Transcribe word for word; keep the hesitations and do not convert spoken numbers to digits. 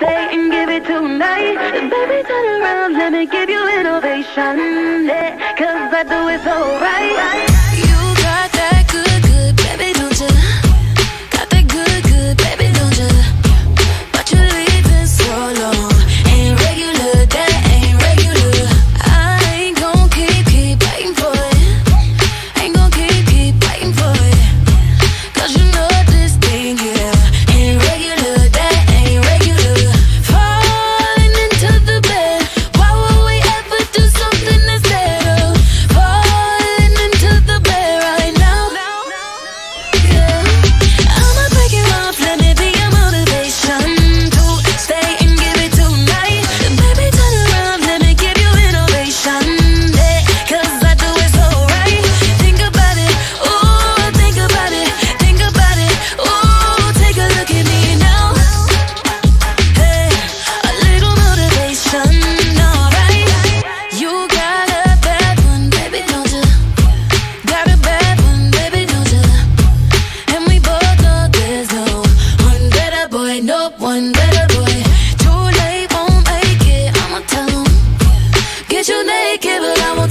stay and give it tonight. Baby, turn around, let me give you an ovation, yeah, cause I do it so right, right. You got that good, good, baby, don't you? Got that good, good, baby, don't you? But you leaving so long. Ain't regular, that ain't regular. I ain't gon' keep, keep fighting for it. Ain't gon' keep, keep fighting for it. Cause you know this thing here, yeah, ain't regular, that ain't regular. Falling into the bed, why would we ever do something that's better? Falling into the bed right now, yeah. I'ma break you off, let me be your motivation to stay and give it tonight. Baby, turn around, let me give you an ovation, yeah, cause I do it so right. Think about it, ooh, think about it, think about it, ooh, take a look at me now. Hey, a little motivation, alright. You got a bad one, baby, don't you? Got a bad one, baby, don't you? And we both know there's no one better boy, no one better boy. Too late, won't make it, I'ma tell him. Get you naked, but I won't